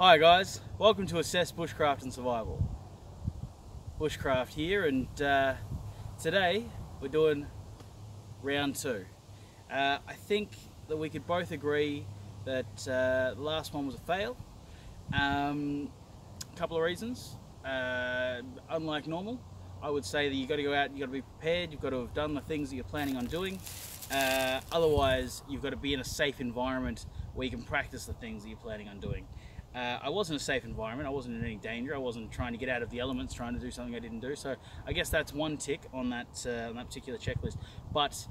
Hi guys, welcome to Assessed Bushcraft and Survival. Bushcraft here, and today we're doing round two. I think that we could both agree that the last one was a fail. A couple of reasons. Unlike normal, I would say that you've got to go out, you've got to be prepared, you've got to have done the things that you're planning on doing. Otherwise, you've got to be in a safe environment where you can practice the things that you're planning on doing. I wasn't in a safe environment, I wasn't in any danger, I wasn't trying to get out of the elements, trying to do something I didn't do, so I guess that's one tick on that particular checklist. But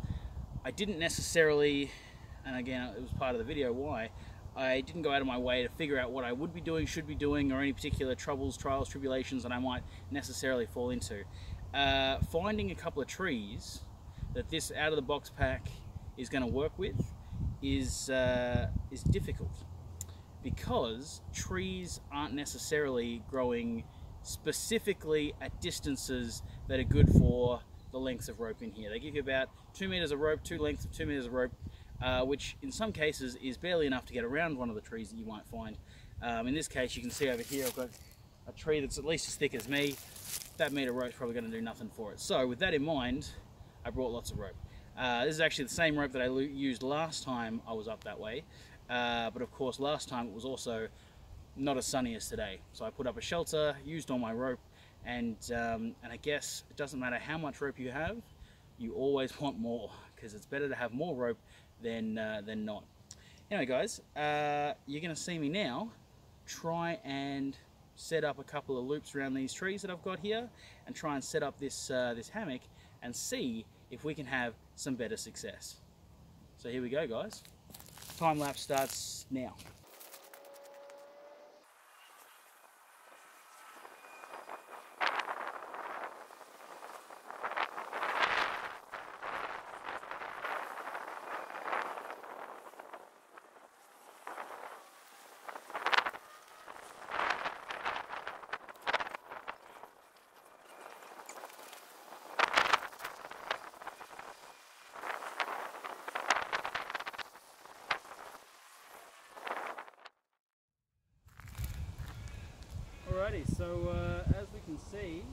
I didn't necessarily, and again it was part of the video why, I didn't go out of my way to figure out what I would be doing, should be doing, or any particular troubles, trials, tribulations that I might necessarily fall into. Finding a couple of trees that this out-of-the-box pack is going to work with is difficult, because trees aren't necessarily growing specifically at distances that are good for the lengths of rope in here. They give you about 2 meters of rope, two lengths of 2 meters of rope, which in some cases is barely enough to get around one of the trees that you might find. In this case, you can see over here I've got a tree that's at least as thick as me. That meter rope's probably going to do nothing for it. So with that in mind, I brought lots of rope. This is actually the same rope that I used last time I was up that way. But of course last time it was also not as sunny as today, so I put up a shelter, used all my rope, and I guess it doesn't matter how much rope you have, you always want more, because it's better to have more rope than not. Anyway guys, you're going to see me now try and set up a couple of loops around these trees that I've got here, and try and set up this, this hammock, and see if we can have some better success. So here we go guys. Time lapse starts now. Alrighty, so as we can see,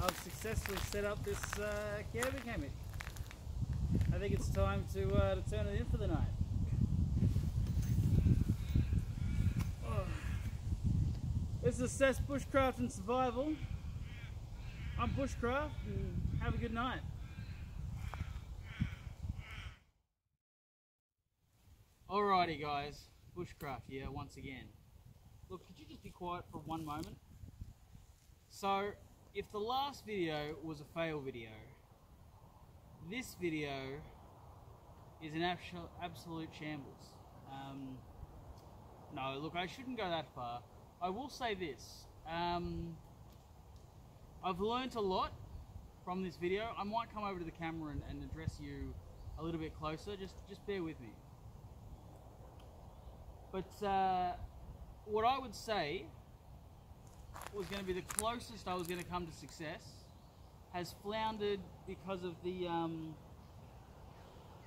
I've successfully set up this camping hammock. I think it's time to turn it in for the night. Oh. This is Assessed Bushcraft and Survival. I'm Bushcraft, and have a good night. Alrighty guys, Bushcraft here once again. Look, could you just be quiet for one moment? So, if the last video was a fail video, this video is an absolute shambles. No, look, I shouldn't go that far. I will say this. I've learnt a lot from this video. I might come over to the camera and address you a little bit closer. Just bear with me. But, what I would say was going to be the closest I was going to come to success has floundered because of the,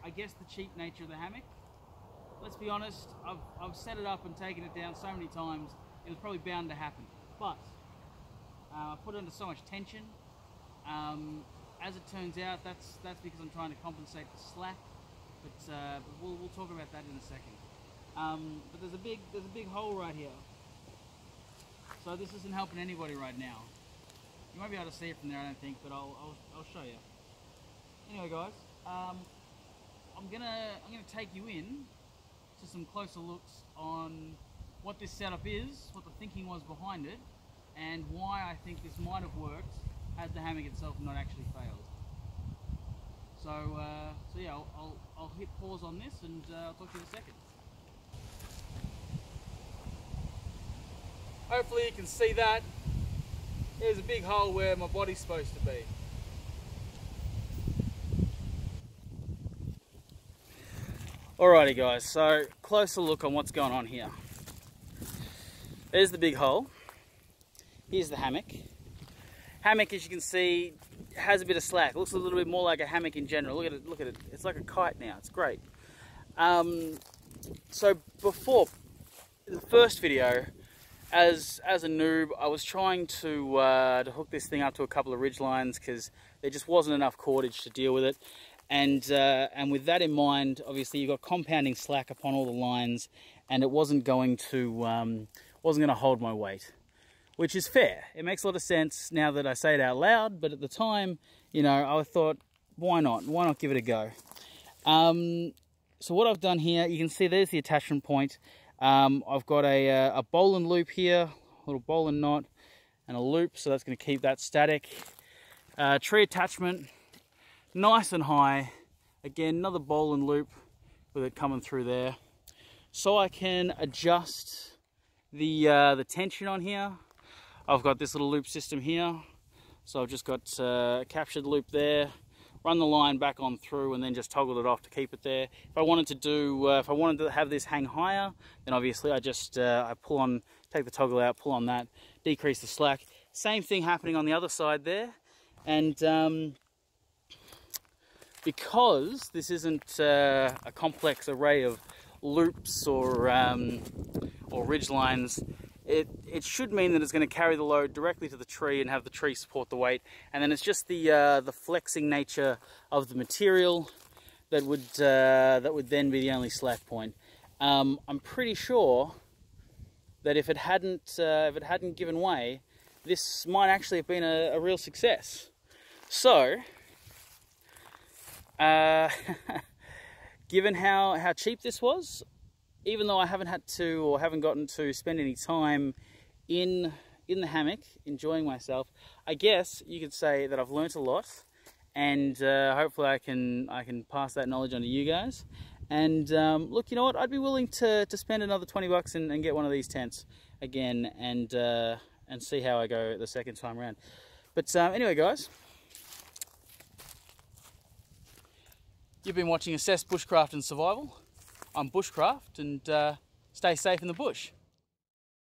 I guess, the cheap nature of the hammock. Let's be honest, I've set it up and taken it down so many times, it was probably bound to happen. But I put it under so much tension. As it turns out, that's because I'm trying to compensate for slack. But we'll talk about that in a second. But there's a big hole right here, so this isn't helping anybody right now. You might be able to see it from there, I don't think, but I'll show you. Anyway, guys, I'm gonna take you in to some closer looks on what this setup is, what the thinking was behind it, and why I think this might have worked had the hammock itself not actually failed. So yeah, I'll hit pause on this, and I'll talk to you in a second. Hopefully you can see that. There's a big hole where my body's supposed to be. Alrighty guys, so closer look on what's going on here. There's the big hole. Here's the hammock. Hammock, as you can see, has a bit of slack. It looks a little bit more like a hammock in general. Look at it. It's like a kite now, it's great. So before, the first video, as a noob, I was trying to hook this thing up to a couple of ridge lines because there just wasn't enough cordage to deal with it. And with that in mind, obviously you've got compounding slack upon all the lines, and it wasn't going to hold my weight, which is fair. It makes a lot of sense now that I say it out loud, but at the time, you know, I thought, why not? Why not give it a go? So what I've done here, you can see there's the attachment point. I've got a bowline loop here, a little bowline knot and a loop, so that's going to keep that static. Tree attachment, nice and high. Again, another bowline loop with it coming through there. So I can adjust the tension on here. I've got this little loop system here. So I've just got a captured loop there. Run the line back on through and then just toggled it off to keep it there. If I wanted to do, if I wanted to have this hang higher, then obviously I just, I pull on, take the toggle out, pull on that, decrease the slack. Same thing happening on the other side there. And because this isn't a complex array of loops or ridge lines, it should mean that it's going to carry the load directly to the tree and have the tree support the weight. And then it's just the flexing nature of the material that would then be the only slack point. I'm pretty sure that if it hadn't given way, this might actually have been a real success. So, given how cheap this was, even though I haven't had to or haven't gotten to spend any time in the hammock enjoying myself, I guess you could say that I've learnt a lot, and hopefully I can pass that knowledge on to you guys. And look, you know what? I'd be willing to spend another 20 bucks and get one of these tents again and see how I go the second time around. But anyway, guys, you've been watching Assessed Bushcraft and Survival. I'm Bushcraft, and stay safe in the bush.